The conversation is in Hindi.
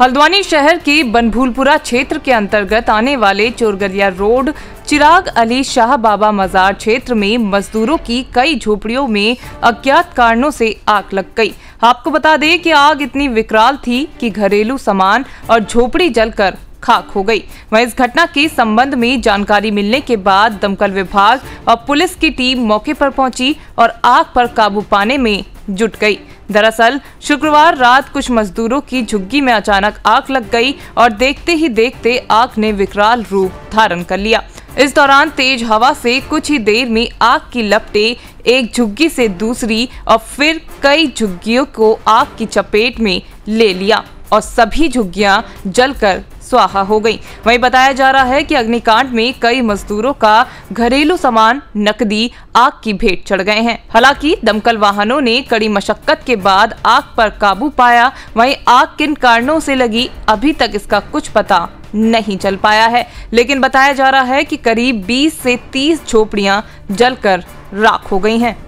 हल्द्वानी शहर की बनभूलपुरा क्षेत्र के अंतर्गत आने वाले चोरगलिया रोड चिराग अली शाह बाबा मजार क्षेत्र में मजदूरों की कई झोपड़ियों में अज्ञात कारणों से आग लग गई। आपको बता दें कि आग इतनी विकराल थी कि घरेलू सामान और झोपड़ी जलकर खाक हो गई। वहीं इस घटना के संबंध में जानकारी मिलने के बाद दमकल विभाग और पुलिस की टीम मौके पर पहुंची और आग पर काबू पाने में जुट गई। दरअसल शुक्रवार रात कुछ मजदूरों की झुग्गी में अचानक आग लग गई और देखते ही देखते आग ने विकराल रूप धारण कर लिया। इस दौरान तेज हवा से कुछ ही देर में आग की लपटें एक झुग्गी से दूसरी और फिर कई झुग्गियों को आग की चपेट में ले लिया और सभी झुग्गियां जलकर स्वाहा हो गई। वहीं बताया जा रहा है कि अग्निकांड में कई मजदूरों का घरेलू सामान नकदी आग की भेंट चढ़ गए हैं। हालांकि दमकल वाहनों ने कड़ी मशक्कत के बाद आग पर काबू पाया। वहीं आग किन कारणों से लगी अभी तक इसका कुछ पता नहीं चल पाया है, लेकिन बताया जा रहा है कि करीब 20 से 30 झोपड़ियां जलकर राख हो गई हैं।